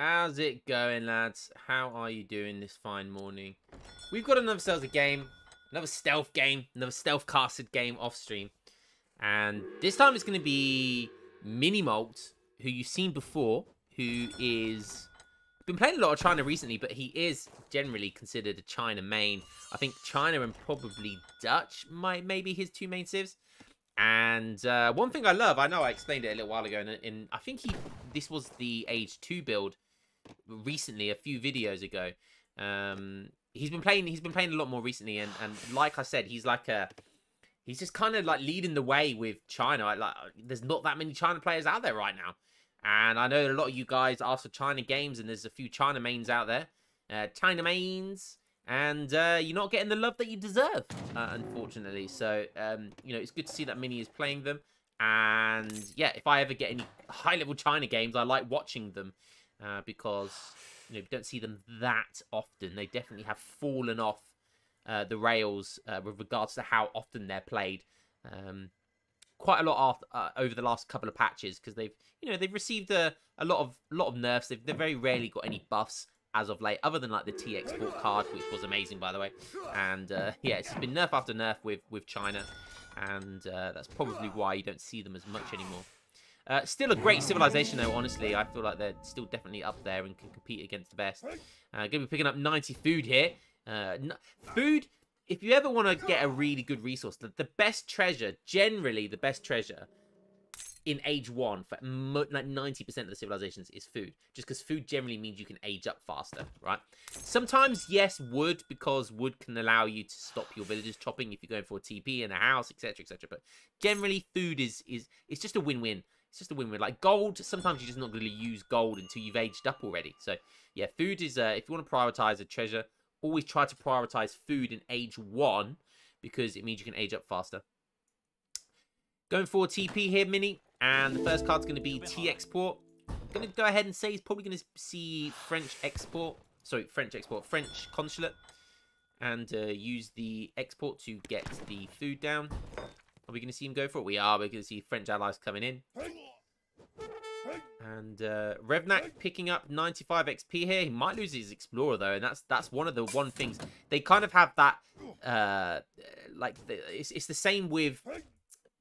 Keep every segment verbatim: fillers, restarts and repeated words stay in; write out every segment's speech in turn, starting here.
How's it going, lads? How are you doing this fine morning? We've got another stealth game, another stealth game, another stealth casted game off stream. And this time it's going to be Minimoult, who you've seen before, who is... been playing a lot of China recently, but he is generally considered a China main. I think China and probably Dutch might maybe his two main civs. And uh, one thing I love, I know I explained it a little while ago, and, and I think he this was the Age two build recently, a few videos ago. Um, he's been playing. He's been playing a lot more recently, and and like I said, he's like a he's just kind of like leading the way with China. Like, like there's not that many China players out there right now, and I know a lot of you guys ask for China games, and there's a few China mains out there, uh, China mains. And uh, you're not getting the love that you deserve, uh, unfortunately. So, um, you know, it's good to see that Mini is playing them. And, yeah, if I ever get any high-level China games, I like watching them. Uh, because, you know, we don't see them that often. They definitely have fallen off uh, the rails uh, with regards to how often they're played. Um, quite a lot after, uh, over the last couple of patches. Because they've, you know, they've received a, a lot of lot of nerfs. They've, they've very rarely got any buffs as of late, other than like the T export card, which was amazing, by the way. And uh, yeah, it's been nerf after nerf with with China, and uh, that's probably why you don't see them as much anymore. Uh, still a great civilization, though. Honestly, I feel like they're still definitely up there and can compete against the best. Uh, gonna be picking up ninety food here. Uh, food. If you ever want to get a really good resource, the, the best treasure, generally the best treasure in age one for like ninety percent of the civilizations is food, just because food generally means you can age up faster, right? Sometimes, yes, wood, because wood can allow you to stop your villagers chopping if you're going for a T P in a house, etc, etc. But generally food is is it's just a win-win. It's just a win-win. Like gold, sometimes you're just not going to use gold until you've aged up already. So yeah, food is uh, if you want to prioritize a treasure, always try to prioritize food in age one, because it means you can age up faster. Going for a T P here, Mini. And the first card's going to be T export. Going to go ahead and say he's probably going to see French export. Sorry, French export. French consulate. And uh, use the export to get the food down. Are we going to see him go for it? We are. We're going to see French allies coming in. And uh, Revnak picking up ninety-five X P here. He might lose his explorer, though. And that's that's one of the one things. They kind of have that... Uh, like, the, it's, it's the same with...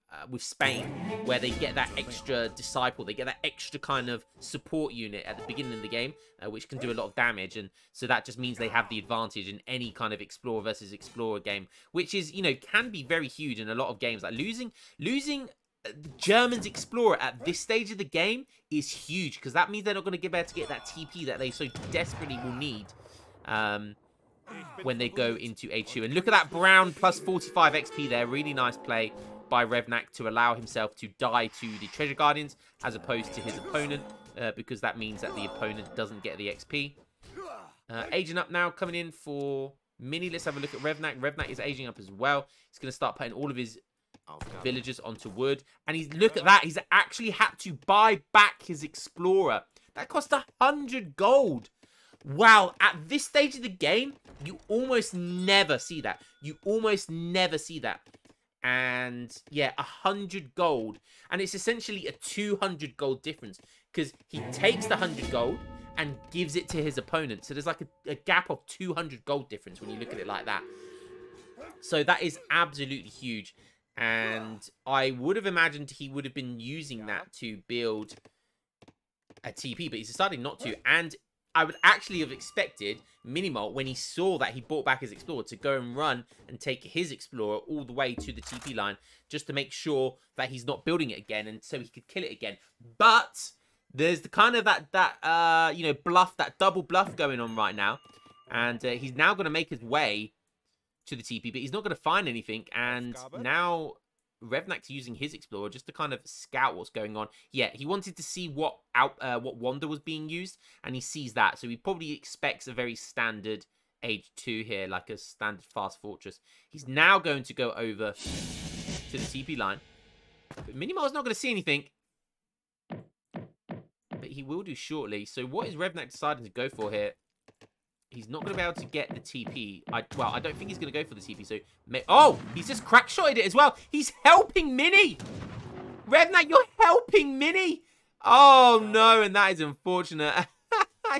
Uh, with Spain, where they get that extra disciple, they get that extra kind of support unit at the beginning of the game, uh, which can do a lot of damage, and so that just means they have the advantage in any kind of explorer versus explorer game, which is, you know, can be very huge in a lot of games. Like losing losing the Germans explorer at this stage of the game is huge, because that means they're not going to be able to get that T P that they so desperately will need um when they go into H two. And look at that brown plus forty-five X P there. Really nice play by Revnak to allow himself to die to the Treasure Guardians as opposed to his opponent, uh, because that means that the opponent doesn't get the X P. Uh, aging up now, coming in for Mini. Let's have a look at Revnak. Revnak is aging up as well. He's going to start putting all of his oh, villagers onto wood. And he's, look at that. He's actually had to buy back his Explorer. That cost one hundred gold. Wow, at this stage of the game, you almost never see that. You almost never see that. And yeah, one hundred gold, and it's essentially a two hundred gold difference, because he takes the one hundred gold and gives it to his opponent. So there's like a, a gap of two hundred gold difference when you look at it like that. So that is absolutely huge, and I would have imagined he would have been using that to build a T P, but he's decided not to. And I would actually have expected Minimoult, when he saw that he bought back his Explorer, to go and run and take his Explorer all the way to the T P line, just to make sure that he's not building it again, and so he could kill it again. But there's the kind of that, that uh, you know, bluff, that double bluff going on right now. And uh, he's now going to make his way to the T P, but he's not going to find anything. And now Revnak's using his Explorer just to kind of scout what's going on. Yeah, he wanted to see what out uh, what Wanda was being used, and he sees that. So he probably expects a very standard age two here, like a standard fast fortress. He's now going to go over to the T P line. But Minimoult's not going to see anything. But he will do shortly. So what is Revnak deciding to go for here? He's not going to be able to get the T P. I, well, I don't think he's going to go for the T P. So, oh, he's just crack-shotted it as well. He's helping Mini. Revnak, you're helping Mini. Oh, no, and that is unfortunate.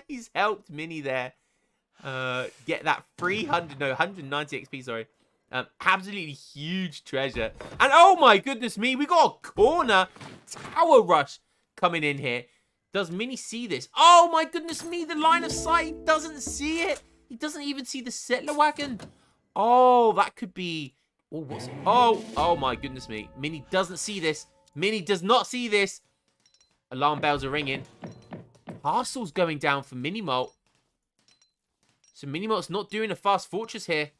He's helped Minnie there uh, get that three hundred, no, one hundred ninety X P, sorry. Um, absolutely huge treasure. And oh my goodness me, we got a corner tower rush coming in here. Does Minnie see this? Oh my goodness me, the line of sight doesn't see it. He doesn't even see the settler wagon. Oh, that could be... Oh, what's it? Oh, oh my goodness me. Minnie doesn't see this. Minnie does not see this. Alarm bells are ringing. Parcel's going down for Minimoult. So Minimoult's not doing a fast fortress here.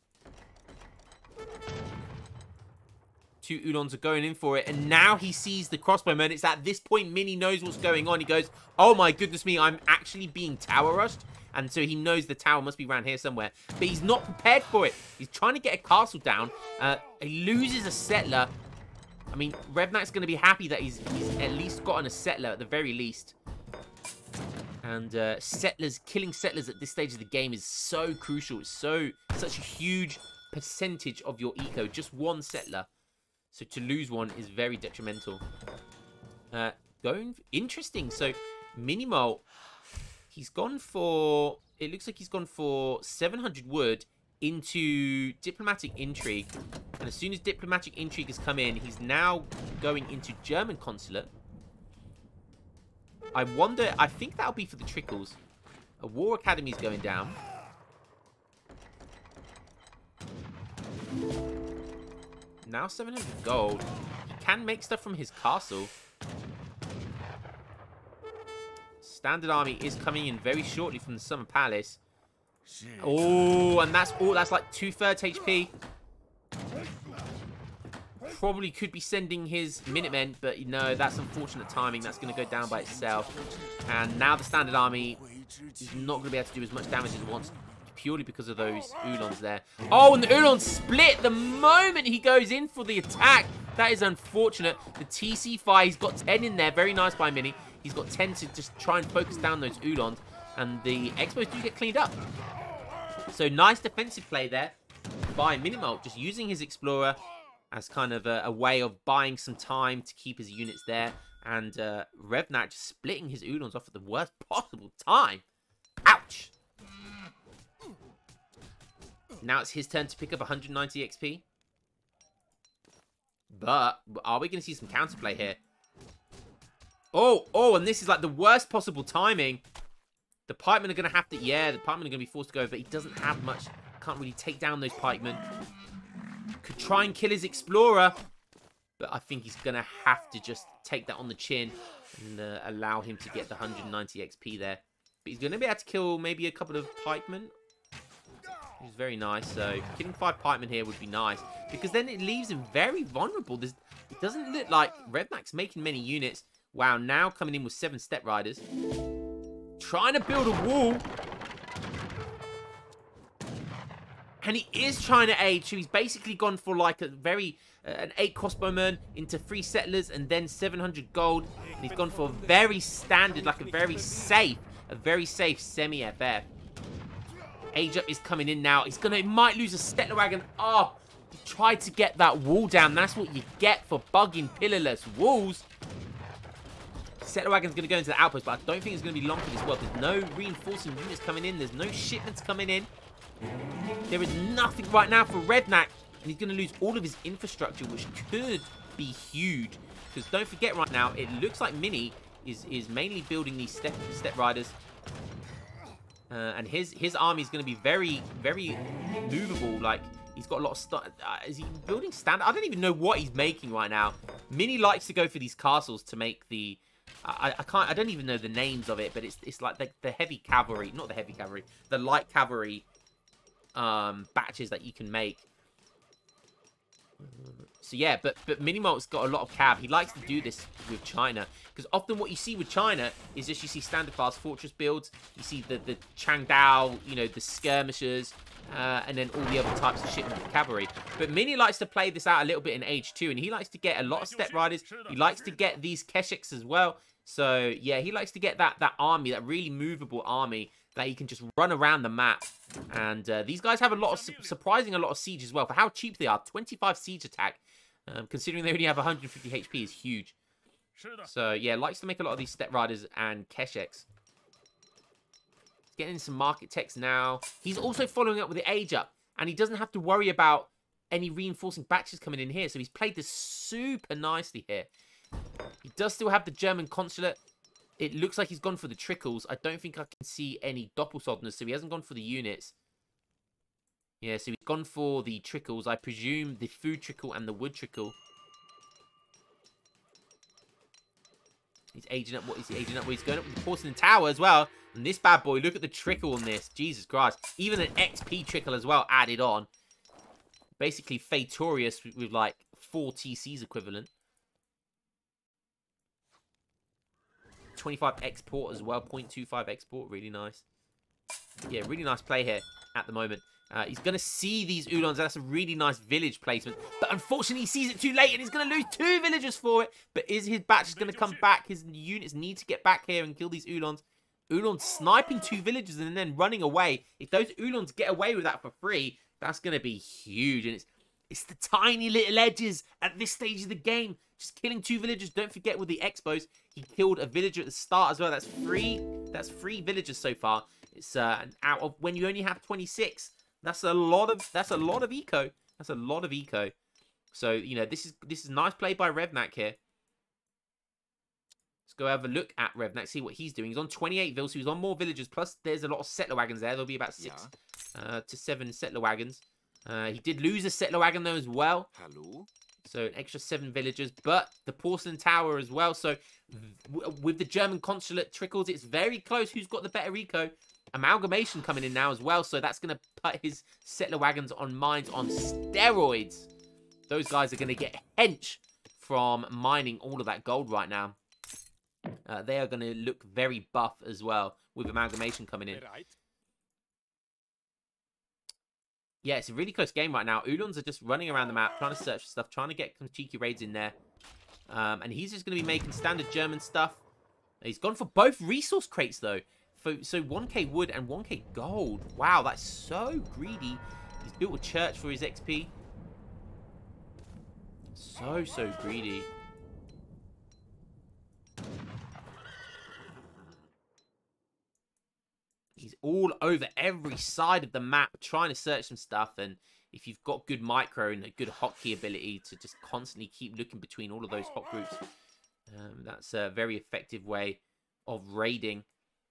Two Uhlans are going in for it. And now he sees the crossbowmen. And it's at this point Minnie knows what's going on. He goes, oh my goodness me, I'm actually being tower rushed. And so he knows the tower must be around here somewhere. But he's not prepared for it. He's trying to get a castle down. Uh, he loses a settler. I mean, Revnak's going to be happy that he's, he's at least gotten a settler at the very least. And uh, settlers, killing settlers at this stage of the game is so crucial. It's so such a huge percentage of your eco. Just one settler. So to lose one is very detrimental. Uh, going interesting. So Minimoult... He's gone for, it looks like he's gone for seven hundred wood into diplomatic intrigue. And as soon as diplomatic intrigue has come in, he's now going into German consulate. I wonder, I think that'll be for the trickles. A war academy is going down. Now seven hundred gold. He can make stuff from his castle. Standard army is coming in very shortly from the Summer Palace. Oh, and that's all. That's like two-thirds H P. Probably could be sending his Minutemen, but no, that's unfortunate timing. That's going to go down by itself. And now the Standard Army is not going to be able to do as much damage as it wants, purely because of those Uhlans there. Oh, and the Uhlans split the moment he goes in for the attack. That is unfortunate. The T C five, he's got ten in there. Very nice by Minnie. He's got ten to just try and focus down those Uhlans. And the Expos do get cleaned up. So nice defensive play there by Minimoult. Just using his Explorer as kind of a, a way of buying some time to keep his units there. And uh, Revnak just splitting his Uhlans off at the worst possible time. Ouch! Now it's his turn to pick up one hundred ninety X P. But are we going to see some counterplay here? Oh, oh, and this is like the worst possible timing. The pikemen are going to have to... Yeah, the pikemen are going to be forced to go, but he doesn't have much. Can't really take down those pikemen. Could try and kill his explorer. But I think he's going to have to just take that on the chin and uh, allow him to get the one hundred ninety X P there. But he's going to be able to kill maybe a couple of pikemen. Which is very nice. So killing five pikemen here would be nice. Because then it leaves him very vulnerable. There's, it doesn't look like Revnak's making many units. Wow, now coming in with seven step riders. Trying to build a wall. And he is trying to aid. So he's basically gone for like a very... Uh, an eight crossbowmen into three settlers and then seven hundred gold. And he's gone for a very standard, like a very safe, a very safe semi-F F. Age up is coming in now. He's gonna, he might lose a settler wagon. Oh, he tried to get that wall down. That's what you get for bugging pillarless walls. Settler wagon's going to go into the outpost, but I don't think it's going to be long for this world. There's no reinforcing units coming in. There's no shipments coming in. There is nothing right now for Revnak, and he's going to lose all of his infrastructure, which could be huge. Because don't forget right now, it looks like Minnie is, is mainly building these step, step riders. Uh, and his, his army is going to be very, very movable. Like, he's got a lot of stuff. Uh, is he building standard? I don't even know what he's making right now. Minnie likes to go for these castles to make the... I, I can't. I don't even know the names of it, but it's it's like the, the heavy cavalry, not the heavy cavalry, the light cavalry um, batches that you can make. So yeah, but but Minimoult's got a lot of cav. He likes to do this with China because often what you see with China is just you see standard class fortress builds, you see the the Changdao, you know, the skirmishers, uh, and then all the other types of shipment of cavalry. But Minnie likes to play this out a little bit in age two, and he likes to get a lot of step riders. He likes to get these Keshiks as well. So yeah, he likes to get that that army, that really movable army that he can just run around the map. And uh, these guys have a lot of su surprising a lot of siege as well for how cheap they are. twenty-five siege attack. Um, considering they only have one hundred fifty H P is huge. So, yeah, likes to make a lot of these step riders and Keshiks. getting some market techs now. He's also following up with the age up, and he doesn't have to worry about any reinforcing batches coming in here. So he's played this super nicely here. He does still have the German consulate. It looks like he's gone for the trickles. I don't think I can see any Doppelsodners, so he hasn't gone for the units. Yeah, so he's gone for the trickles. I presume the food trickle and the wood trickle. He's aging up. What is he aging up? Well, he's going up with the porcelain tower as well. And this bad boy, look at the trickle on this. Jesus Christ. Even an X P trickle as well added on. Basically, Fatorius with, with like four T Cs equivalent. twenty-five export as well, zero point two five export, really nice. Yeah, really nice play here at the moment. Uh, he's going to see these Uhlans. That's a really nice village placement. But unfortunately, he sees it too late, and he's going to lose two villagers for it. But is his batch going to come back? His units need to get back here and kill these Uhlans. Uhlans sniping two villagers and then running away. If those Uhlans get away with that for free, that's going to be huge. And it's, it's the tiny little edges at this stage of the game. Just killing two villagers. Don't forget with the expos, he killed a villager at the start as well. That's three. That's three villagers so far. It's uh, an out of when you only have twenty-six. That's a lot of. That's a lot of eco. That's a lot of eco. So you know this is this is nice play by Revnak here. Let's go have a look at Revnak. See what he's doing. He's on twenty-eight vills. So he's on more villagers. Plus there's a lot of settler wagons there. There'll be about six yeah. uh, to seven settler wagons. Uh, he did lose a settler wagon though as well. Hello. So an extra seven villagers, but the porcelain tower as well. So w with the German consulate trickles, it's very close. Who's got the better eco? Amalgamation coming in now as well. So that's going to put his settler wagons on mines on steroids. Those guys are going to get hench from mining all of that gold right now. Uh, they are going to look very buff as well with amalgamation coming in. Right. Yeah, it's a really close game right now. Uhlans are just running around the map, trying to search for stuff, trying to get some cheeky raids in there. Um, and he's just going to be making standard German stuff. He's gone for both resource crates, though. For, so one K wood and one K gold. Wow, that's so greedy. He's built a church for his X P. So, so greedy. He's all over every side of the map trying to search some stuff. And if you've got good micro and a good hotkey ability to just constantly keep looking between all of those hot groups, um, that's a very effective way of raiding.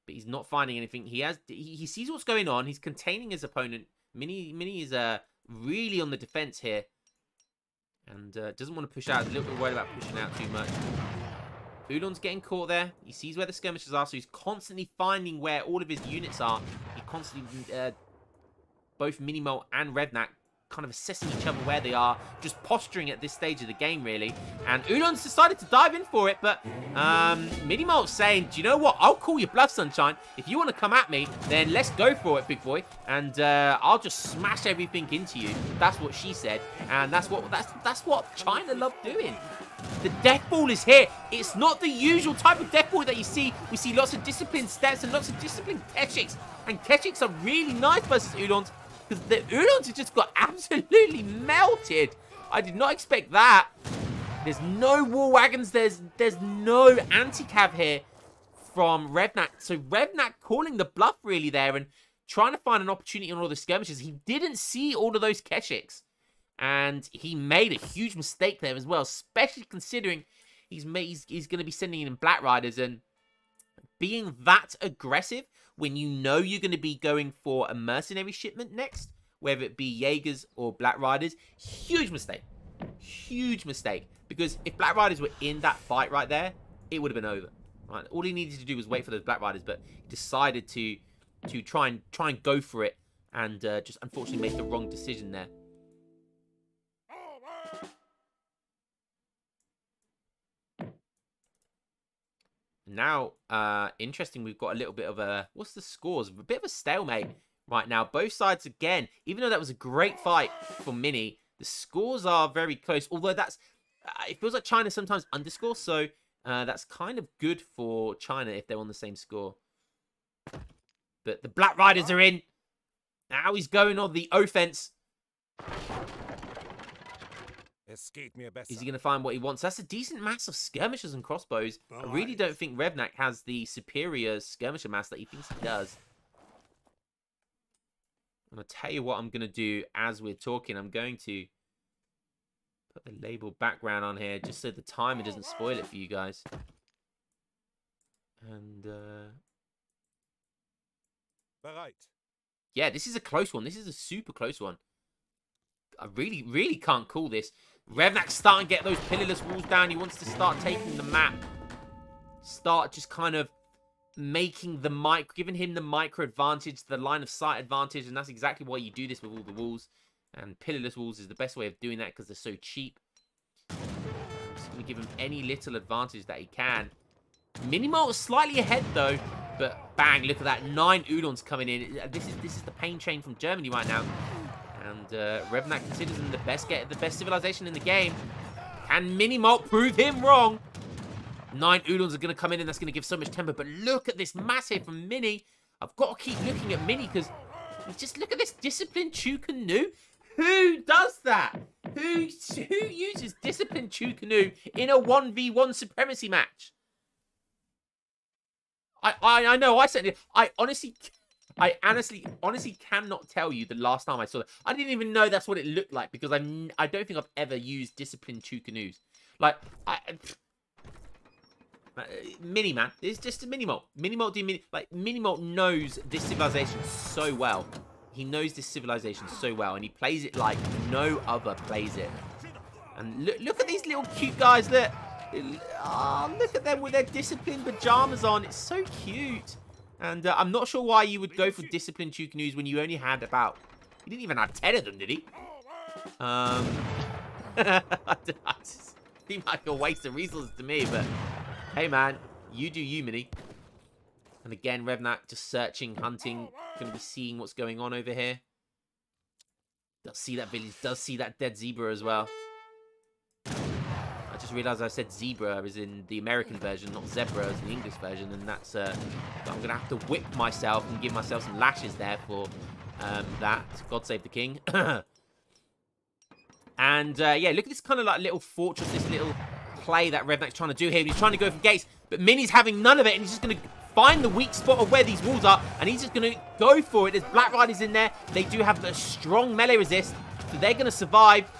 But he's not finding anything. He has. He, he sees what's going on. He's containing his opponent. Mini Mini is uh, really on the defense here. And uh, doesn't want to push out. He's a little bit worried about pushing out too much. Uhlan's getting caught there. He sees where the skirmishers are, so he's constantly finding where all of his units are. He constantly, uh, both Minimoult and Revnak, kind of assessing each other where they are, just posturing at this stage of the game, really. And Uhlan's decided to dive in for it, but um, Minimoult's saying, do you know what? I'll call your bluff, Sunshine. If you want to come at me, then let's go for it, big boy. And uh, I'll just smash everything into you. That's what she said. And that's what, that's, that's what China loved doing. The death ball is here. It's not the usual type of death ball that you see. We see lots of disciplined steps and lots of disciplined Keshiks. And Keshiks are really nice versus Uhlans, because the Uhlans have just got absolutely melted. I did not expect that. There's no war wagons. There's there's no anti-cav here from Revnak. So Revnak calling the bluff really there and trying to find an opportunity on all the skirmishes. He didn't see all of those Keshiks. And he made a huge mistake there as well, especially considering he's made, he's, he's going to be sending in Black Riders. And being that aggressive when you know you're going to be going for a mercenary shipment next, whether it be Jaegers or Black Riders, huge mistake. Huge mistake. Because if Black Riders were in that fight right there, it would have been over. Right? All he needed to do was wait for those Black Riders, but he decided to to try and, try and go for it and uh, just unfortunately made the wrong decision there. Now, uh, interesting, we've got a little bit of a... What's the scores? A bit of a stalemate right now. Both sides, again, even though that was a great fight for Mini, the scores are very close. Although that's... Uh, it feels like China sometimes underscores, so uh, that's kind of good for China if they're on the same score. But the Black Riders are in. Now he's going on the offense. Escape me a best. Is he going to find what he wants? That's a decent mass of skirmishers and crossbows. All I really right. don't think Revnak has the superior skirmisher mass that he thinks he does. And I'll tell you what I'm going to do as we're talking. I'm going to put the label background on here just so the timer doesn't spoil it for you guys. And, uh... yeah, this is a close one. This is a super close one. I really, really can't call this. Revnak's starting to get those pillarless walls down. He wants to start taking the map. Start just kind of making the mic, giving him the micro advantage, the line of sight advantage, and that's exactly why you do this with all the walls. And pillarless walls is the best way of doing that because they're so cheap. Just going to give him any little advantage that he can. Minimoult is slightly ahead though, but bang! Look at that, nine Uhlans coming in. This is this is the pain train from Germany right now. And uh, Revnak considers him the best get, the best civilization in the game. Can Minimoult prove him wrong? Nine Uhlans are going to come in, and that's going to give so much tempo. But look at this massive from Mini. I've got to keep looking at Mini because just look at this disciplined Chu Ko Nu. Who does that? Who who uses disciplined Chu Ko Nu in a one v one supremacy match? I, I I know I said it. I honestly. I honestly, honestly cannot tell you the last time I saw that. I didn't even know that's what it looked like because I I don't think I've ever used disciplined Chu Ko Nu's. Like, I... Uh, mini, man. It's just a Minimoult. Minimoult, do mini, like, Minimoult knows this civilization so well. He knows this civilization so well, and he plays it like no other plays it. And look, look at these little cute guys that... Oh, look at them with their disciplined pajamas on. It's so cute. And uh, I'm not sure why you would go for disciplined Chu Ko Nu's when you only had about... He didn't even have ten of them, did he? Um, I just seemed like a waste of resources to me, but... Hey, man. You do you, Mini. And again, Revnak just searching, hunting. Going to be seeing what's going on over here. Does see that village. Does see that dead zebra as well. I just realised I said zebra is in the American version, not zebra is in the English version, and that's uh, I'm gonna have to whip myself and give myself some lashes there for um, that. God save the king. And uh, yeah, look at this kind of like little fortress, this little play that Revnak's trying to do here. He's trying to go for gates, but Mini's having none of it, and he's just gonna find the weak spot of where these walls are, and he's just gonna go for it. There's Black Riders in there. They do have a strong melee resist, so they're gonna survive.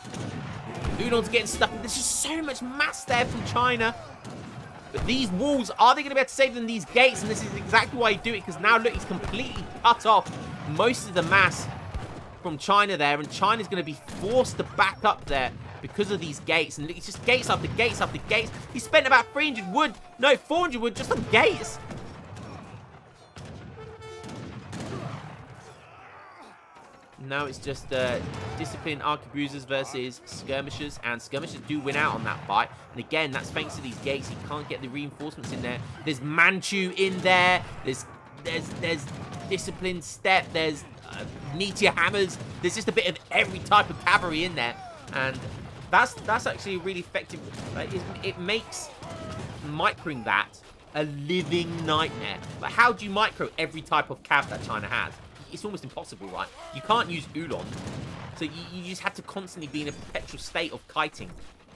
Uhlans getting stuck. There's just so much mass there from China. But these walls, are they going to be able to save them? These gates, and this is exactly why you do it, because now, look, he's completely cut off most of the mass from China there, and China's going to be forced to back up there because of these gates. And look, it's just gates after gates after gates. He spent about three hundred wood, no, four hundred wood just on gates. Now it's just uh, disciplined arquebusers versus skirmishers, and skirmishers do win out on that fight. And again, that's thanks to these gates. He can't get the reinforcements in there. There's Manchu in there. There's there's there's disciplined step. There's uh, meteor hammers. There's just a bit of every type of cavalry in there, and that's that's actually really effective. Like, it, it makes microing that a living nightmare. But how do you micro every type of cav that China has? It's almost impossible, right? You can't use Uhlan. So you, you just have to constantly be in a perpetual state of kiting,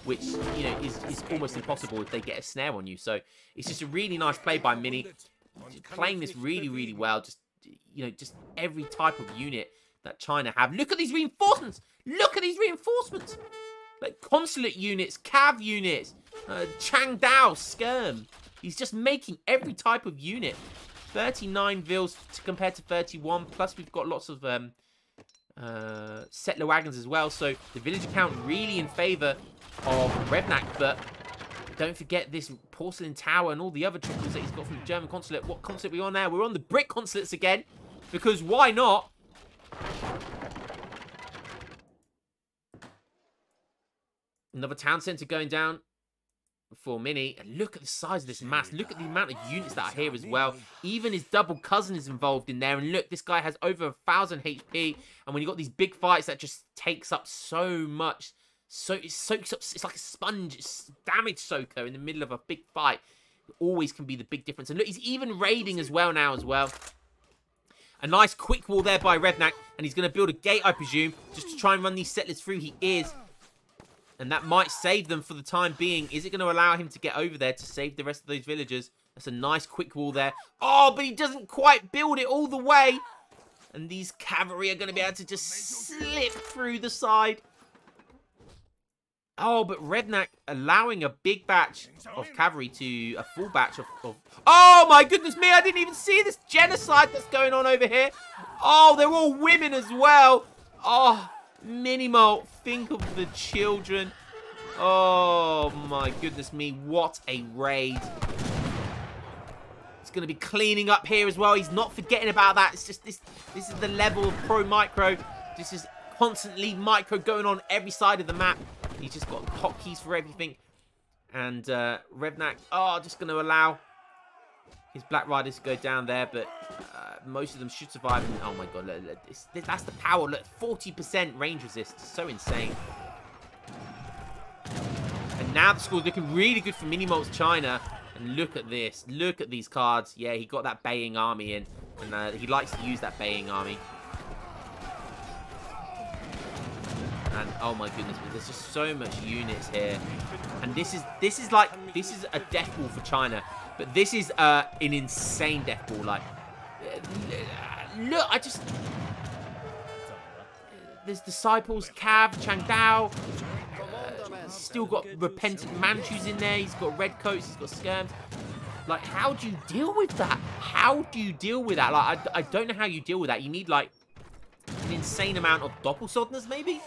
which, you know, is, is almost impossible if they get a snare on you. So it's just a really nice play by Mini. Just playing this really, really well. Just, you know, just every type of unit that China have. Look at these reinforcements! Look at these reinforcements! Like consulate units, cav units, uh, Changdao, skirm. He's just making every type of unit. thirty-nine vills to compared to thirty-one, plus we've got lots of um, uh, settler wagons as well. So the village account really in favour of Revnak, but don't forget this porcelain tower and all the other triples that he's got from the German consulate. What consulate are we on now? We're on the brick consulates again, because why not? Another town centre going down. For Mini, and look at the size of this mass. Look at the amount of units that are here as well. Even his double cousin is involved in there. And look, this guy has over a thousand H P. And when you got these big fights, that just takes up so much. So it soaks up. It's like a sponge, it's damage soaker in the middle of a big fight. It always can be the big difference. And look, he's even raiding as well now as well. A nice quick wall there by Revnak, and he's going to build a gate, I presume, just to try and run these settlers through. He is. And that might save them for the time being. Is it going to allow him to get over there to save the rest of those villagers? That's a nice quick wall there. Oh, but he doesn't quite build it all the way. and these cavalry are going to be able to just slip through the side. Oh, but Revnak allowing a big batch of cavalry to a full batch of, of... Oh, my goodness me. I didn't even see this genocide that's going on over here. Oh, they're all women as well. Oh, Minimoult, think of the children. Oh, my goodness me. What a raid. He's going to be cleaning up here as well. He's not forgetting about that. It's just this. This is the level of pro micro. This is constantly micro going on every side of the map. He's just got hotkeys for everything. And uh, Revnak, oh, just going to allow his Black Riders to go down there. But uh, most of them should survive. And, oh, my God. Look, look, this, this, that's the power. Look, forty percent range resist. So insane. And now the score's looking really good for Minimoult's China. And look at this. Look at these cards. Yeah, he got that Beiyang Army in. And uh, he likes to use that Beiyang Army. And oh my goodness, but there's just so much units here, and this is this is like this is a death ball for China, but this is uh, an insane death ball. Like, look, I just there's disciples, Cav, Changdao, uh, still got repentant Manchus in there. He's got red coats, he's got skirms. Like, how do you deal with that? How do you deal with that? Like, I, I don't know how you deal with that. You need like an insane amount of Doppelsodners, maybe.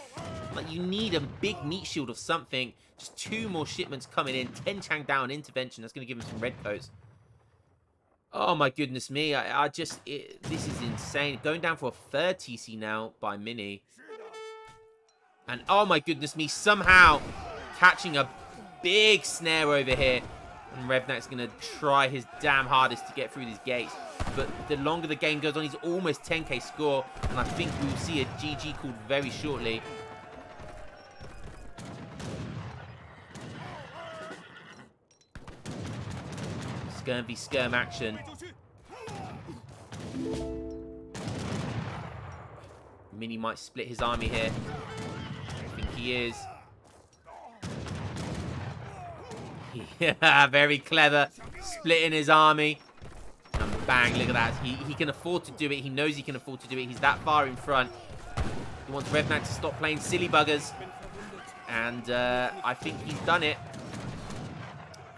Like, you need a big meat shield of something. Just two more shipments coming in. ten Changdao intervention. That's going to give him some red coats. Oh, my goodness me. I, I just... It, this is insane. Going down for a third T C now by Mini. And, oh, my goodness me. Somehow catching a big snare over here. And Revnak's going to try his damn hardest to get through these gates. But the longer the game goes on, he's almost ten K score. And I think we'll see a G G called very shortly. Skirm v skirm action. Mini might split his army here. I think he is. Yeah, very clever. Splitting his army. And bang, look at that. He, he can afford to do it. He knows he can afford to do it. He's that far in front. He wants Revnak to stop playing silly buggers. And uh, I think he's done it.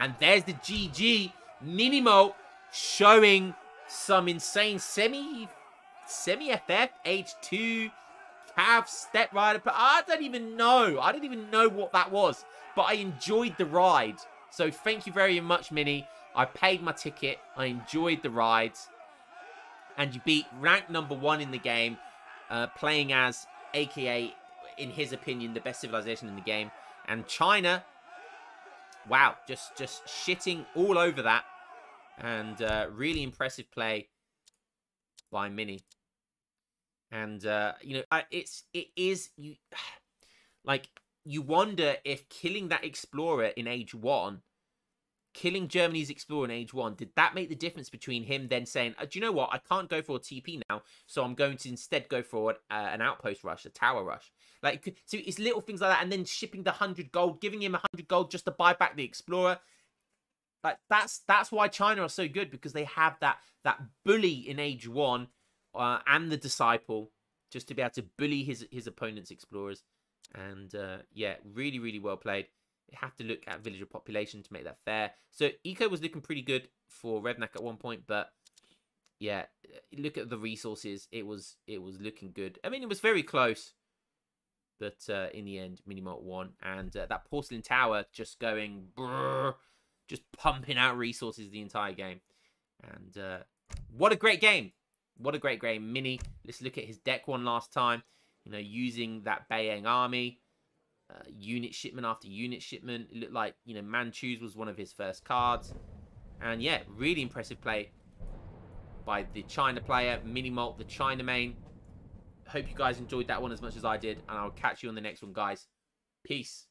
And there's the G G. Minimoult showing some insane semi semi F F H two Cav step rider, but I don't even know. I don't even know what that was, but I enjoyed the ride. So thank you very much, Mini. I paid my ticket. I enjoyed the ride, and you beat rank number one in the game, uh, playing as, aka, in his opinion, the best civilization in the game, and China. Wow, just, just shitting all over that. And uh, really impressive play by Mini. And, uh, you know, uh, it's, it is, you, like, you wonder if killing that explorer in age one, killing Germany's explorer in age one, did that make the difference between him then saying, do you know what, I can't go for a T P now, so I'm going to instead go for uh, an outpost rush, a tower rush. Like, so it's little things like that, and then shipping the one hundred gold, giving him one hundred gold just to buy back the Explorer. Like, that's that's why China are so good, because they have that that bully in age one uh, and the Disciple, just to be able to bully his, his opponent's Explorers. And, uh, yeah, really, really well played. You have to look at villager population to make that fair. So Eco was looking pretty good for Revnak at one point, but... yeah, look at the resources. It was it was looking good. I mean, it was very close. But uh, in the end, Minimoult won. And uh, that Porcelain Tower just going... brrr, just pumping out resources the entire game. And uh, what a great game. What a great game. Mini, let's look at his deck one last time. You know, using that Beiyang Army. Uh, unit shipment after unit shipment. It looked like, you know, Manchu's was one of his first cards. And yeah, really impressive play by the China player, Minimoult, the China main. Hope you guys enjoyed that one as much as I did, and I'll catch you on the next one, guys. Peace.